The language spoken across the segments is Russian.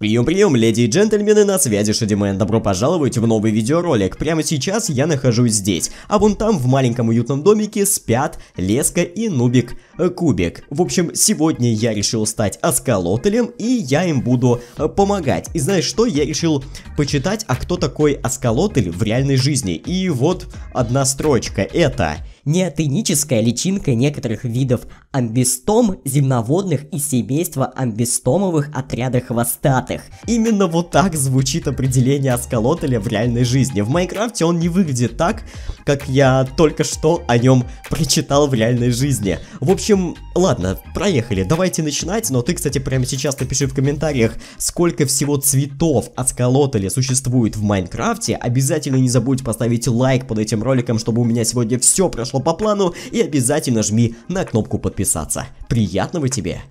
Прием-прием, леди и джентльмены, на связи Шэди Мэн. Добро пожаловать в новый видеоролик. Прямо сейчас я нахожусь здесь, а вон там в маленьком уютном домике спят Леска и Нубик Кубик. В общем, сегодня я решил стать Аксолотлем, и я им буду помогать. И знаешь что, я решил почитать, а кто такой Аксолотль в реальной жизни. И вот одна строчка, это... Неотеническая личинка некоторых видов амбистом, земноводных и семейства амбистомовых отряда хвостатых. Именно вот так звучит определение Аксолотля в реальной жизни. В Майнкрафте он не выглядит так, как я только что о нем прочитал в реальной жизни. В общем, ладно, проехали, давайте начинать. Но ты, кстати, прямо сейчас напиши в комментариях, сколько всего цветов Аксолотля существует в Майнкрафте. Обязательно не забудь поставить лайк под этим роликом, чтобы у меня сегодня все прошло по плану, и обязательно жми на кнопку подписаться. Приятного тебе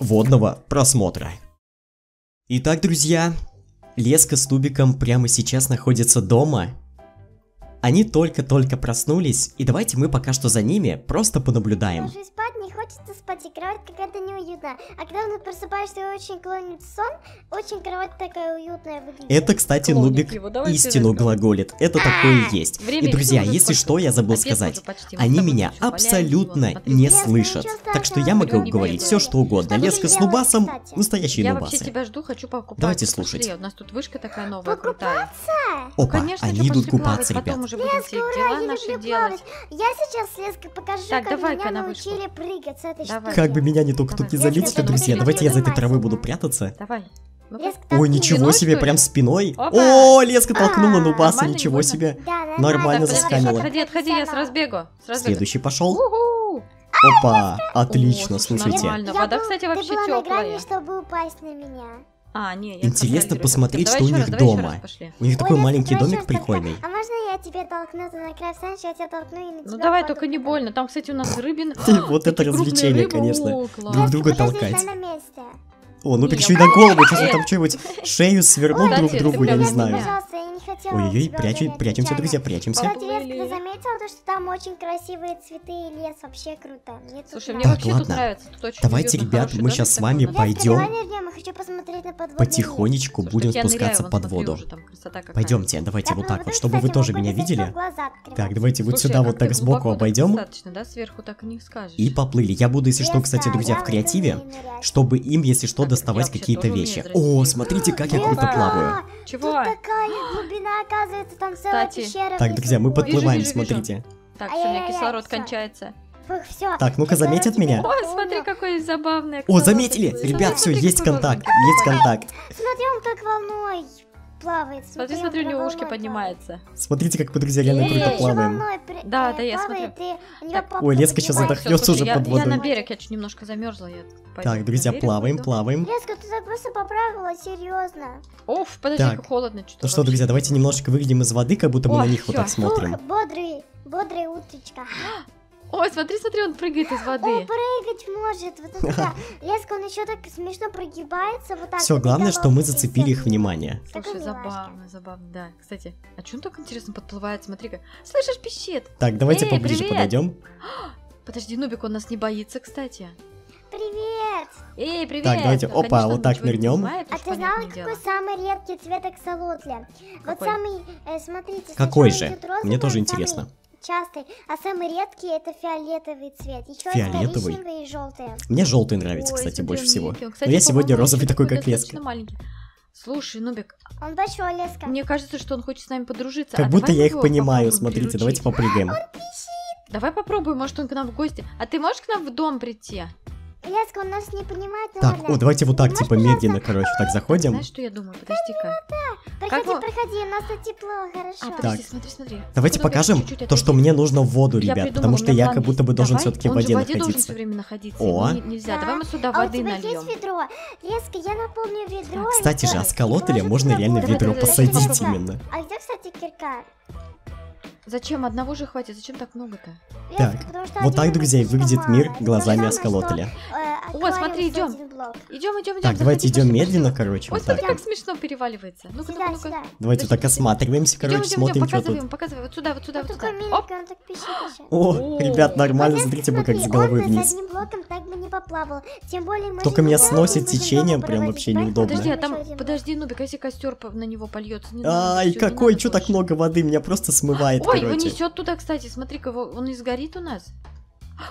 водного просмотра. Итак, друзья, Леска с Нубиком прямо сейчас находятся дома. Они только-только проснулись, и давайте мы пока что за ними просто понаблюдаем. Ложусь спать, не хочется спать, и кровать какая-то неуютная. А когда просыпаешься и очень клонит сон, очень кровать такая уютная выглядит. Это, кстати, Нубик истину глаголит. Это такое есть. И, друзья, если что, я забыл сказать, они меня абсолютно не слышат. Так что я могу говорить все, что угодно. Леска с Нубасом, настоящие Нубасы. Давайте слушать. У нас тут вышка такая новая, крутая. Опа, они идут купаться, ребят. Леска, ура, я люблю плавать. Я сейчас, Леска, покажу, так, как меня научили прыгать с этой штуки. Как бы меня не только тут не заметили, друзья. Давайте я за этой травой буду прятаться. Давай. Леска, ой, ничего себе, прям спиной. Опа. О, Леска толкнула Нубаса, ничего себе. Да. Нормально засканила. Отходи, отходи, я с разбегу. Следующий пошел. Опа, отлично, слушайте. Вода, кстати, вообще теплая. Чтобы упасть на меня. Интересно посмотреть, что у них дома. У них такой маленький домик прикольный. А можно я тебя толкну, ты на край встанешь, я тебя толкну и на тебя. Ну давай, только не больно. Там, кстати, у нас рыбин. Вот это развлечение, конечно. Друг друга толкать. О, ну еще и на голову, сейчас там что-нибудь шею свернут друг другу, я не знаю. Ой-ой-ой, прячемся, друзья, прячемся. Кстати, Леска, ты заметила то, что там очень красивые цветы и лес, вообще круто. Слушай, мне вообще тут нравится. Давайте, ребят, мы сейчас с вами пойдем. Потихонечку будем спускаться под воду. Пойдемте, давайте вот так вот, чтобы вы тоже меня видели. Так, давайте вот сюда вот так сбоку обойдем. И поплыли. Я буду, если что, кстати, друзья, в креативе, чтобы им, если что, доставать какие-то вещи. О, смотрите, как я круто плаваю. Чего? Так, друзья, мы подплываем, смотрите. Так, у меня кислород кончается. Все. Так, ну-ка, заметят меня? Ой, смотри, какой забавный. О, заметили! Ребят, все, есть контакт, есть контакт. Смотри, он как волной плавает. Смотри, смотри, у него ушки поднимаются. Смотрите, как мы, друзья, реально круто плаваем. Да, я смотрю. Ой, Леска сейчас задохнется уже под водой. Я на берег, я чуть немножко замерзла. Так, друзья, плаваем, плаваем. Леска, ты так просто поправила, серьезно. Оф, подожди, как холодно. Ну что, друзья, давайте немножечко выглядим из воды, как будто мы на них вот так смотрим. Бодрый утречка. Ой, смотри, смотри, он прыгает из воды. Он прыгать может, вот это. Леска, он еще так смешно прогибается, вот так. Все, главное, что мы зацепили их внимание. Слушай, забавно, забавно, да. Кстати, а что он так интересно подплывает, смотри-ка. Слышишь, пищит. Так, давайте поближе подойдем. Подожди, Нубик, он нас не боится, кстати. Привет! Эй, привет! Так, давайте, опа, вот так нырнем. А ты знала, какой самый редкий цвет Аксолотля? Вот самый, смотрите. Какой же? Мне тоже интересно. Частый, а самый редкий это фиолетовый цвет. Еще фиолетовый. Коричневый и желтый. Мне желтый нравится, кстати, больше всего. Но я сегодня розовый такой, как Леска. Слушай, Нубик. Он большой, Леска. Мне кажется, что он хочет с нами подружиться. Как будто я их понимаю, смотрите, давайте попрыгаем. Давай попробуем, может он к нам в гости. А ты можешь к нам в дом прийти? Леска, он нас не понимает. Так, о, давайте вот так, типа, медленно, короче, так заходим. Знаешь, что я думаю? Подожди-ка. Проходи, проходи, у нас тут тепло, хорошо. Так, смотри, смотри. Давайте покажем то, что мне нужно в воду, ребят, потому что я как будто бы должен все-таки в воде находиться. О, нельзя, давай мы сюда воды нальем. Леска, я наполню ведро. Кстати же, Аксолотля можно реально в ведро посадить именно. А где, кстати, кирка? Зачем? Одного же хватит. Зачем так много-то? Так, вот так, друзья, и выглядит мир глазами Аксолотля. О, смотри, идем. Идем. Так, давайте идем медленно, короче. Вот смотри, как смешно переваливается. Ну-ка, ну-ка. Давайте вот так осматриваемся, короче, смотрим, что тут. Показываем, вот сюда. О, ребят, нормально, смотрите, мы как с головы вниз. Только меня сносит течением, прям вообще неудобно. Подожди, а там, подожди, Нубик, а если костер на него польется? Ай, какой, что так много воды, меня просто смывает, короче. Ой, его несет туда, кстати, смотри, он и сгорит у нас.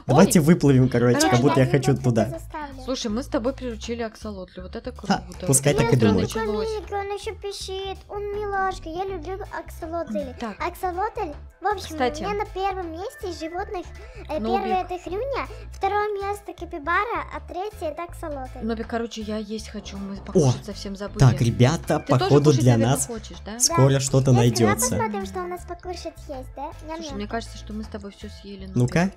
Давайте выплывем, короче, как будто я хочу туда. Слушай, мы с тобой приручили аксолотля, вот это круто. Пускай так и думает. Он еще пищит, он милашка, я люблю аксолотли. Аксолотль, в общем, у меня на первом месте животных. Первое это хрюня, второе место капибара, а третье это аксолотль. Нубик, короче, я есть хочу, мы покушать совсем забыли. Так, ребята, походу для нас скоро что-то найдется. Давай посмотрим, что у нас покушать есть, да? Слушай, мне кажется, что мы с тобой все съели. Ну-ка.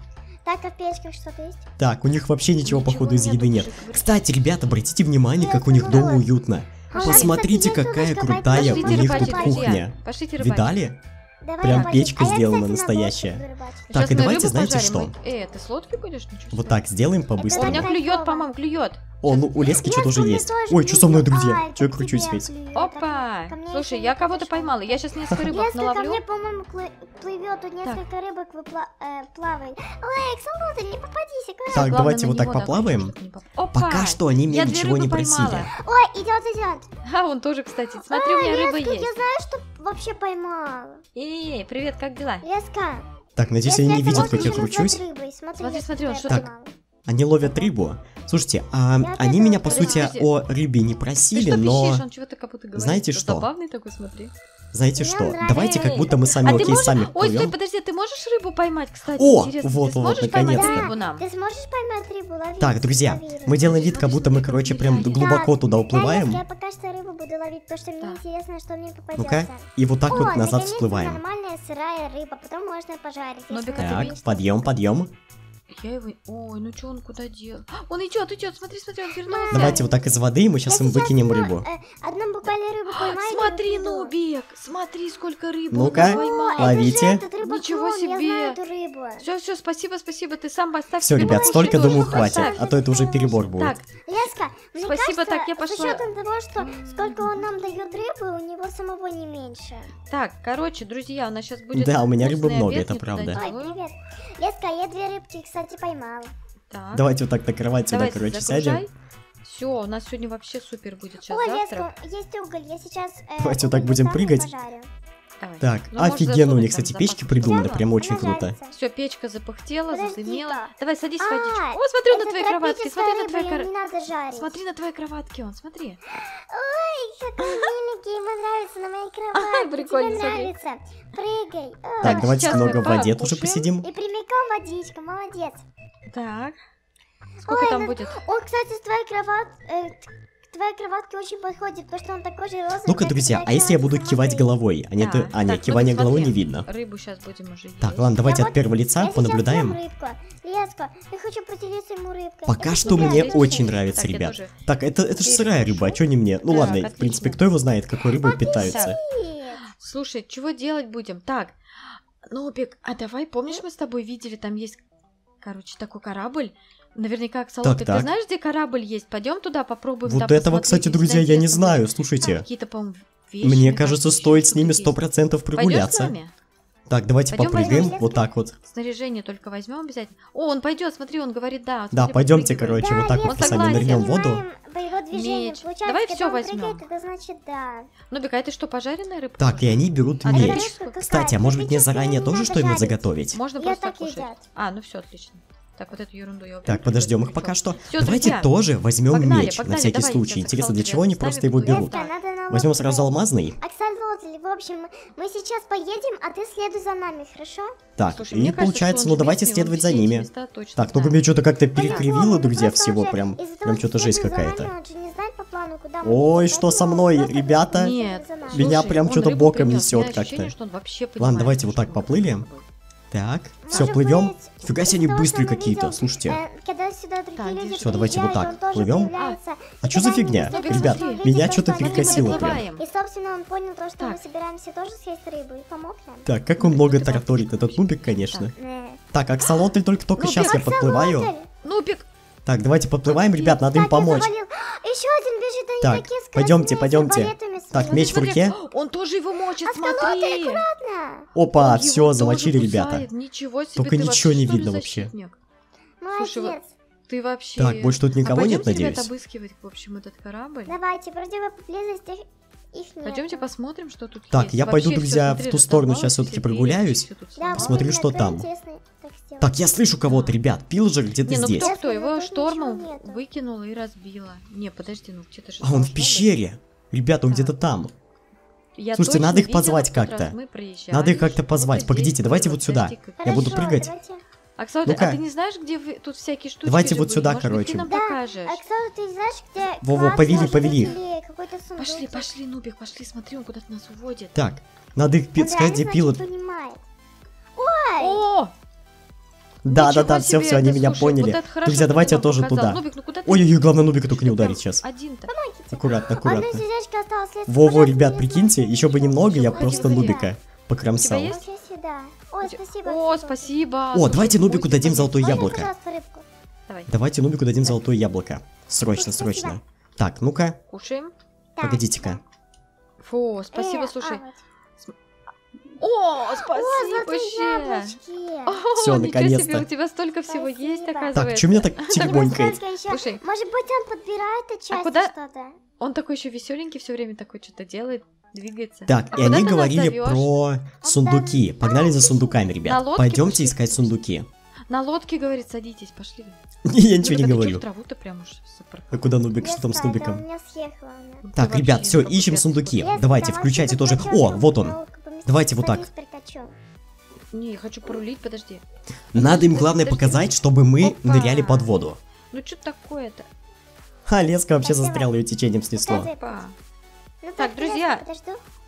Так, а в печках что-то есть? Так, у них вообще ничего, походу, из еды нет. Кстати, ребята, обратите внимание, как у них дома уютно. Посмотрите, какая крутая у них тут кухня. Видали? Прям печка сделана настоящая. Так, и давайте, знаете что? Ты с лодки будешь? Вот так сделаем по-быстрому. У меня клюет, по-моему, клюет. О, ну у Лески что-то уже есть. Ой, что со мной, друзья? Че я кручусь весь? Опа! Слушай, я кого-то поймала. Я сейчас несколько рыбок наловлю. Леска, ко мне, по-моему, плывет. Тут несколько рыбок плавает. Ой, аксолотль, не попадись. Так, давайте вот так поплаваем. Пока что они меня ничего не просили. Ой, идет. А, он тоже, кстати. Смотри, у меня рыба есть. Я знаю, что вообще поймала. Эй, привет, как дела? Леска. Так, надеюсь, они не видят, как я кручусь. Смотри, он что-то... Они ловят рыбу. Слушайте, они меня, по сути, о рыбе не просили, но... Знаете что? Знаете что? Давайте как будто мы сами, окей, сами плывем. Ой, стой, подожди, ты можешь рыбу поймать, кстати? О, вот, наконец-то. Ты сможешь поймать рыбу, ловить? Так, друзья, мы делаем вид, как будто мы, короче, прям глубоко туда уплываем. Я пока что рыбу буду ловить, потому что мне интересно, что мне попадется. Ну-ка, и вот так вот назад всплываем. Нормальная сырая рыба, потом можно пожарить. Так, подъем. Я его... Ой, ну что он куда дел? Он идет, смотри, он вернулся. Давайте вот так из воды, мы сейчас им выкинем рыбу. Одну буквально рыбу поймали. Смотри, Нубик, смотри, сколько рыбы. Ну-ка, ловите. Ничего себе. Все, спасибо, ты сам поставь. Все, ребят, столько, думаю, хватит, а то это уже перебор будет. Так, Леска, спасибо, так, я пошла. С учетом того, что сколько он нам дает рыбы, у него самого не меньше. Так, короче, друзья, у нас сейчас будет... Да, у меня рыбы много, это правда. Ой, привет. Леска, я две рыбки, кстати, поймал. Так. Давайте вот так накрывать сюда, короче, сядем. Все, у нас сегодня вообще супер будет. Сейчас, завтра. Леска, есть уголь, я сейчас... Давайте вот так будем прыгать. Давай. Так, ну, офигенно у них, кстати, печки придуманы, прям очень круто. Все, печка запыхтела, задымела. Давай, садись в водичку. О, смотри на твоей кроватке, смотри на твоей кроватке, он, смотри. Ой, какой миленький, ему нравится на моей кроватке. Прикольно, нравится. Прыгай. Так, давайте немного в воде уже посидим. И прямиком водичка, молодец. Так. Сколько там будет? О, кстати, с твоей кроваткой... Твоя кроватка очень подходит, потому что он такой же розовый. Ну-ка, друзья, а если я буду кивать головой? А нет, кивание головой не видно. Рыбу сейчас будем уже есть. Так, ладно, давайте от первого лица понаблюдаем. Леска, я хочу поделиться ему рыбкой. Пока что мне очень нравится, ребят. Так, это же сырая рыба, а что не мне? Ну ладно, в принципе, кто его знает, какой рыбой питаются. Слушай, чего делать будем? Так, Нубик, а давай, помнишь, мы с тобой видели, там есть, короче, такой корабль. Наверняка аксолотль. Ты знаешь, где корабль есть? Пойдем туда, попробуем. Вот этого, кстати, друзья, я не знаю. Слушайте. Мне кажется, стоит с ними 100% прогуляться. Так, давайте попрыгаем вот так вот. Снаряжение только возьмем обязательно. О, он пойдет, смотри, он говорит да. Да, пойдемте, короче, вот так вот сами нырнем в воду. Давай все возьмем. Нубик, а это что, пожаренная рыбка? Так, и они берут меч. Кстати, а может быть мне заранее тоже что-нибудь заготовить? Можно просто кушать. А, ну все, отлично. Так, вот эту ерунду я уберу. Так, подождем их пока что. Все, давайте, друзья, тоже возьмем меч, на всякий случай. Интересно, для чего они просто его берут? Возьмем сразу алмазный. Аксолотль, в общем, мы сейчас поедем, а ты следуй за нами, хорошо? Так, слушай, и получается, кажется, ну давайте следовать за ними. Места, точно, так, ну мне что-то как-то перекривило, друзья, всего прям что-то жесть какая-то. Ой, что со мной, ребята? Нет, меня прям что-то боком несет как-то. Ладно, давайте вот так поплыли. Так, все, плывем. Фига себе, они быстрые какие-то, слушайте. Все, давайте вот так плывем. А что за фигня? Ребят, меня что-то перекосило прям. И, собственно, он понял то, что мы собираемся тоже съесть рыбу и помог нам. Так, как он много тараторит, этот Нубик, конечно. Так, аксолотль только сейчас я подплываю. Нубик, Так, давайте поплываем, ребят, надо им помочь. Еще один бежит, они так, такие скоростные. Пойдемте, пойдемте. Так, меч в руке. Он тоже его мочит, смотри. Опа, все, замочили, ребята. Ничего себе, только ничего не видно вообще. Молодец. Ты вообще... Так, больше тут никого нет, надеюсь. Пойдемте, ребят, обыскивать, в общем, этот корабль. Давайте, вроде бы поблизости их нет. Пойдемте посмотрим, что тут есть. Так, я пойду, друзья, в ту сторону сейчас все-таки прогуляюсь. Посмотрю, что там. Так, я слышу кого-то, ребят. Пилджер где-то здесь. Не, ну кто-кто? Его штормом выкинула и разбила. Не, подожди, ну где-то же... А он в пещере. Ребята, он где-то там. Слушайте, надо их позвать как-то. Надо их как-то позвать. Погодите, давайте вот сюда. Я буду прыгать. Аксолотль, а ты не знаешь, где вы... тут всякие штуки? Давайте вот сюда, короче. Да, Аксолотль, ты знаешь, где... Во-во, повели их. Пошли, пошли, Нубик, пошли, смотри, он куда-то нас уводит. Так, надо их сказать, где пилот... Ой! Да-да-да, все-все, они меня поняли. Друзья, давайте я тоже туда. Ой-ой-ой, главное Нубика только не ударить сейчас. Аккуратно, аккуратно. Во-во, ребят, прикиньте, еще бы немного, я просто Нубика покромсал. О, спасибо. О, спасибо. О, давайте Нубику дадим золотое яблоко. Давайте Нубику дадим золотое яблоко. Срочно, срочно. Так, ну-ка. Кушаем. Погодите-ка. Фу, спасибо, слушай. О, спасибо. Все, наконец-то. У тебя столько всего спасибо. Есть, оказывается. Так, что меня так тихонько? Слушай, может быть, он подбирает отчасти что-то. Он такой еще веселенький, все время такой что-то делает, двигается. Так, и они говорили про сундуки. Погнали за сундуками, ребят. Пойдемте искать сундуки. На лодке, говорит, садитесь, пошли. Я ничего не говорю. А куда Нубик? Что там с Нубиком? Так, ребят, все, ищем сундуки. Давайте, включайте тоже. О, вот он. Давайте вот так. Не, я хочу порулить, подожди. Надо им главное показать, чтобы мы ныряли под воду. Ну что такое-то? А, Леска вообще застряла, ее течением снесло. Так, друзья.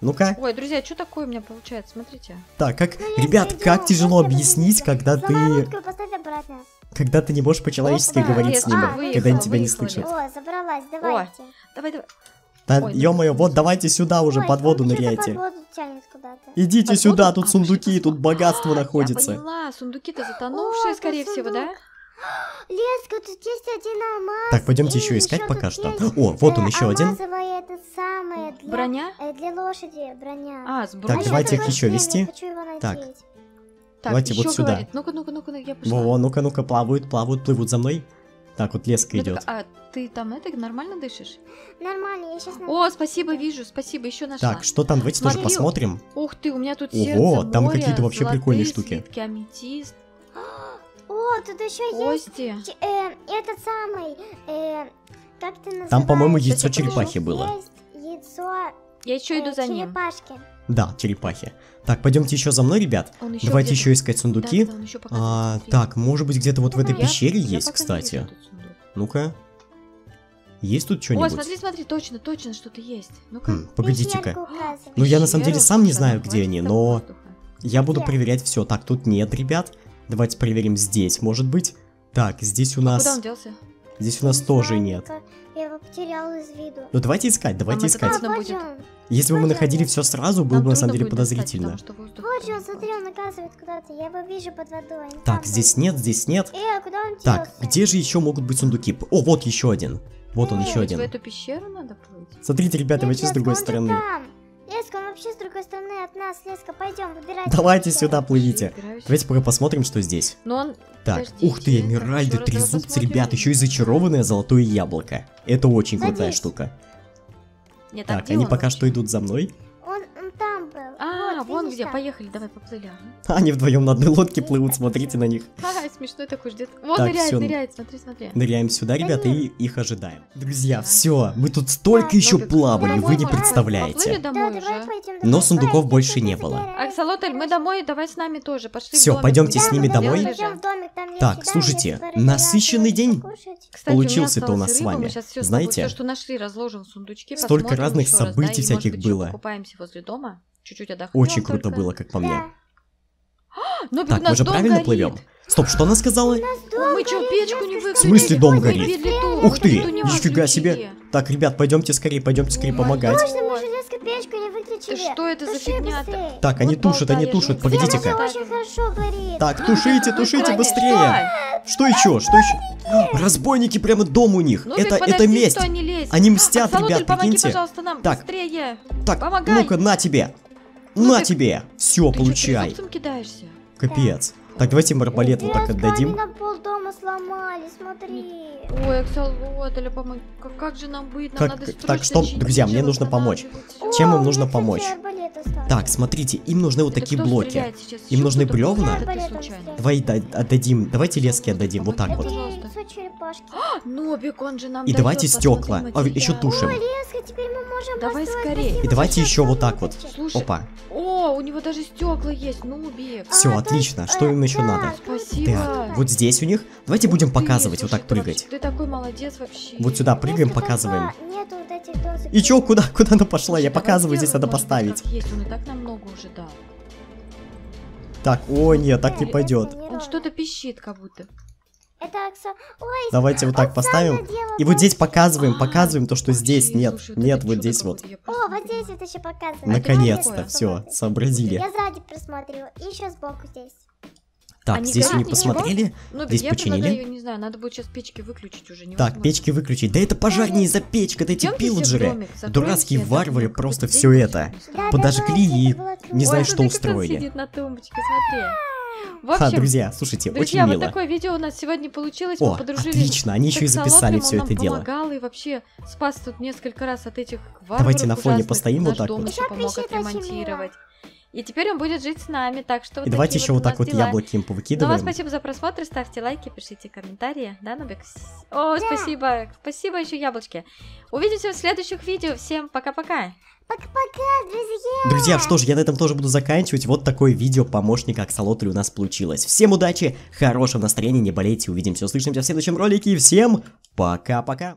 Ну-ка. Ой, друзья, что такое у меня получается? Смотрите. Так, как, ребят, как тяжело объяснить, когда ты... Когда ты не можешь по-человечески говорить с ними, когда они тебя не слышат. О, забралась, давайте. Давай, давай. Да, ё-моё, вот давайте сюда уже под воду ныряйте. Идите сюда, тут сундуки, тут богатство находится. Я поняла, сундуки-то затонувшие, скорее всего, да? Леска, тут есть один алмаз. Так, пойдемте еще искать пока что. О, вот он еще один. Броня? Для лошади, броня. А, с броней. Так, давайте их еще вести. Так, давайте вот сюда. Ну-ка, ну-ка, ну-ка, я пошла. Во, ну-ка, ну-ка, плавают, плавают, плывут за мной. Так, вот Леска идет. А ты там это нормально дышишь? Нормально, я сейчас... О, спасибо, вижу, спасибо, еще нашла. Так, что там, давайте тоже посмотрим. Ух ты, у меня тут сердце, море, там какие-то вообще прикольные штуки. Аметист. О, тут еще есть... этот самый... как ты называешь? Там, по-моему, яйцо черепахи было. Яйцо... Я еще иду за ним. Черепашки. Да, черепахи. Так, пойдемте еще за мной, ребят. Давайте еще искать сундуки. Так, может быть, где-то вот в этой пещере есть, кстати. Ну-ка. Есть тут что-нибудь? О, смотри, смотри, точно, точно что-то есть. Ну-ка. Погодите-ка. Ну, я на самом деле сам не знаю, где они, но... Я буду проверять все. Так, тут нет, ребят. Давайте проверим здесь, может быть. Так, здесь у нас... Куда он делся? Здесь у нас тоже нет. Я его потерял из виду. Ну давайте искать, давайте искать. Если бы мы находили все сразу, было бы на самом деле подозрительно. Вот же он, смотри, он наказывает куда-то. Я его вижу под водой. Так, здесь нет, здесь нет. Куда он делся? Так, где же еще могут быть сундуки? О, вот еще один. Вот он еще один. В эту пещеру надо плыть. Смотрите, ребята, вообще с другой стороны. Леска, он вообще с другой стороны от нас. Леска, пойдем, выбирайте. Давайте сюда плывите. Давайте пока посмотрим, что здесь. Так, ух ты, эмеральды, трезубцы, ребят, еще и зачарованное золотое яблоко. Это очень крутая штука. Так, они пока что идут за мной. Он там был. А, вон где, поехали, давай поплыли. Они вдвоем на одной лодке плывут, смотрите на них. А, смешной такой ждет. Вот ныряет, ныряет, смотри, смотри. Ныряем сюда, ребята, и их ожидаем. Друзья, все, мы тут столько еще плавали, вы не представляете. Но сундуков больше не было. Аксолотль, мы домой, давай с нами тоже, пошли. Все, пойдемте с ними домой. Так, слушайте, насыщенный день получился-то у нас с вами. Знаете, столько разных событий всяких было. Чуть-чуть отдохнем. Очень круто было, как по мне. Да. Так, мы же правильно плывем? Стоп, что она сказала? Мы что, печку не выключили? В смысле дом горит? Ух ты, нифига себе. Так, ребят, пойдемте скорее помогать. Можно, мы же резко печку не выключили. выключили. Что это за фигня-то? Так, они тушат, они тушат. Погодите-ка. Так, тушите, тушите быстрее. Что еще? Что еще? Разбойники прямо дом у них. Это месть. Они мстят, ребят, прикиньте. Так, так, ну-ка, на тебе. На тебе. Все, получай. Капец. Так, давайте им арбалет вот так отдадим. На полдома сломали, смотри. Ой, Аксолотль, помоги. Как же нам быть? Нам надо срочно... Так, что, друзья, мне нужно помочь. Чем им нужно помочь? Так, смотрите, им нужны вот такие блоки. Им нужны бревна. Давай отдадим, давайте лески отдадим, вот так вот. Нубик, он же нам. И давайте стекла. А, еще тушим. Давай скорее. И давайте еще вот так вот. Опа. О, у него даже стекла есть, Нубик. Все, отлично. Что им еще надо? Спасибо. Вот здесь у них. Давайте будем показывать, вот так прыгать. Ты такой молодец вообще. Вот сюда прыгаем, показываем. И чё, куда она пошла? Я показываю, здесь надо поставить. Так, о, нет, так не пойдет. Он что-то пищит, как будто. Давайте вот так поставим. И вот здесь показываем, показываем то, что здесь нет. Нет, вот здесь вот. О, вот здесь это еще показываем. Наконец-то, все, сообразили. Я сзади просмотрю, и еще сбоку здесь. Так, а здесь они посмотрели, ну, здесь починили. Предлагаю, не знаю, надо будет сейчас печки выключить уже. Так, печки выключить. Да это пожар не из-за печки, это эти пилджеры. Дурацкие варвары просто все это. Подожгли и не знаю, что устроили. Ха, друзья, слушайте, очень мило. Вот такое видео у нас сегодня получилось. О, отлично, они еще и записали все это дело. Помогал и вообще спас тут несколько раз от этих варваров. Давайте на фоне постоим вот так вот. Помог отремонтировать. И теперь он будет жить с нами, так что... И вот давайте еще вот так вот дела. Яблоки им повыкидываем. Ну, спасибо за просмотр, ставьте лайки, пишите комментарии. Да, Нубик? О, да. Спасибо. Спасибо еще яблочки. Увидимся в следующих видео. Всем пока-пока. Пока-пока, друзья. Друзья, что ж, я на этом тоже буду заканчивать. Вот такое видео помощника Аксолотля у нас получилось. Всем удачи, хорошего настроения, не болейте. Увидимся, услышимся в следующем ролике. Всем пока-пока.